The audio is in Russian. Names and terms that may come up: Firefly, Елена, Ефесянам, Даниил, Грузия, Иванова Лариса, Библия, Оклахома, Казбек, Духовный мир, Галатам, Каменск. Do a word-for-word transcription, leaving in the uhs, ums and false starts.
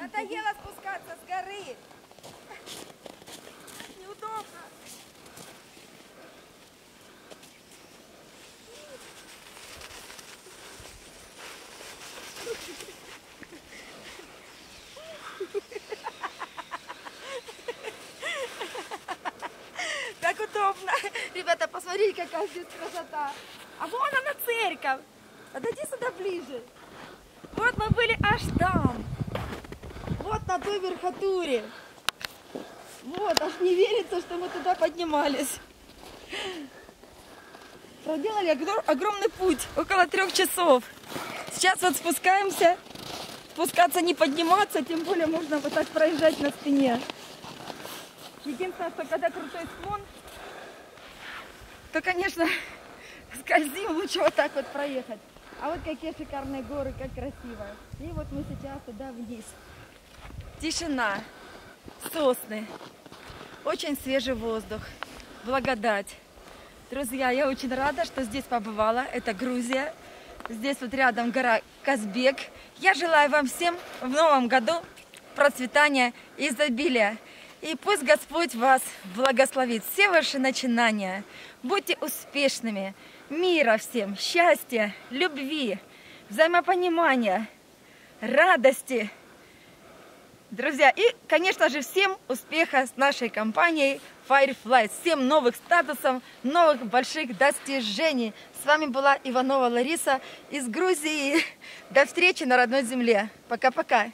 Надоело спускаться с горы. Неудобно. Так удобно. Ребята, посмотрите, какая здесь красота. А вон она, церковь. Отойди сюда ближе. Вот мы были аж там. Вот на той верхотуре. Вот, аж не верится, что мы туда поднимались. Проделали огромный путь, около трех часов. Сейчас вот спускаемся. Спускаться не подниматься, тем более можно вот так проезжать на спине. Единственное, что когда крутой склон, то, конечно, скользим, лучше вот так вот проехать. А вот какие шикарные горы, как красиво. И вот мы сейчас туда вниз. Тишина, сосны, очень свежий воздух, благодать. Друзья, я очень рада, что здесь побывала. Это Грузия. Здесь вот рядом гора Казбек. Я желаю вам всем в новом году процветания и изобилия. И пусть Господь вас благословит. Все ваши начинания. Будьте успешными. Мира всем, счастья, любви, взаимопонимания, радости. Друзья, и, конечно же, всем успеха с нашей компанией Firefly. Всем новых статусов, новых больших достижений. С вами была Иванова Лариса из Грузии. До встречи на родной земле. Пока-пока.